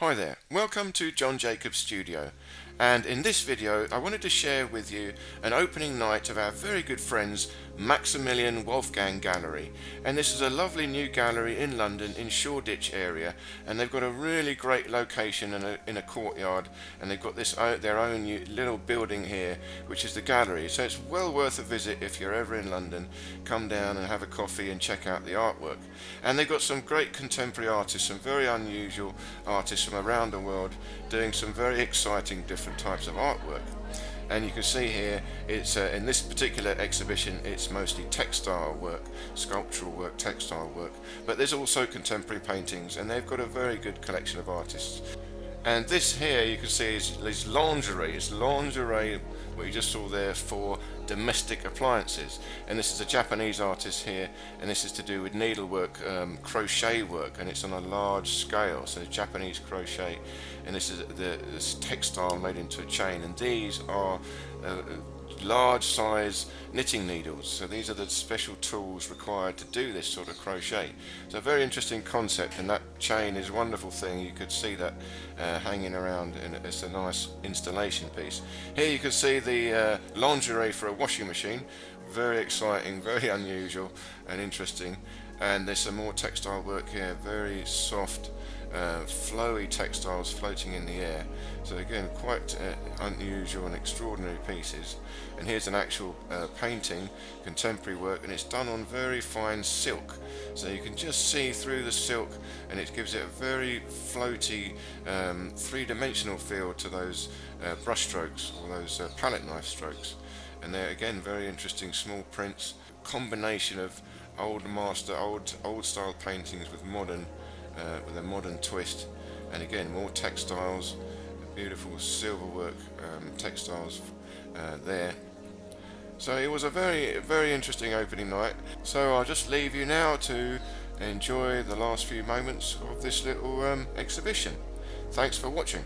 Hi there, welcome to John Jacobs Studio, and in this video I wanted to share with you an opening night of our very good friends Maximilian Wolfgang Gallery. And this is a lovely new gallery in London in Shoreditch area, and they've got a really great location in a courtyard, and they've got their own little building here which is the gallery, so it's well worth a visit if you're ever in London. Come down and have a coffee and check out the artwork. And they've got some great contemporary artists, some very unusual artists from around the world doing some very exciting different types of artwork. And you can see here, it's in this particular exhibition it's mostly textile work, sculptural work, textile work, but there's also contemporary paintings, and they've got a very good collection of artists. And this here you can see is lingerie. It's lingerie, what you just saw there, for domestic appliances. And this is a Japanese artist here, and this is to do with needlework, crochet work, and it's on a large scale. So Japanese crochet, and this is this textile made into a chain. And these are large size knitting needles, so these are the special tools required to do this sort of crochet. It's a very interesting concept, and that chain is a wonderful thing. You could see that hanging around, and it's a nice installation piece. Here you can see the lingerie for a washing machine. Very exciting, very unusual and interesting. And there's some more textile work here, very soft flowy textiles floating in the air. So again, quite unusual and extraordinary pieces. And here's an actual painting, contemporary work, and it's done on very fine silk, so you can just see through the silk, and it gives it a very floaty three-dimensional feel to those brush strokes, or those palette knife strokes. And they're again very interesting small prints, combination of old style paintings with modern, with a modern twist. And again, more textiles, beautiful silver work textiles there. So it was a very interesting opening night. So I'll just leave you now to enjoy the last few moments of this little exhibition. Thanks for watching.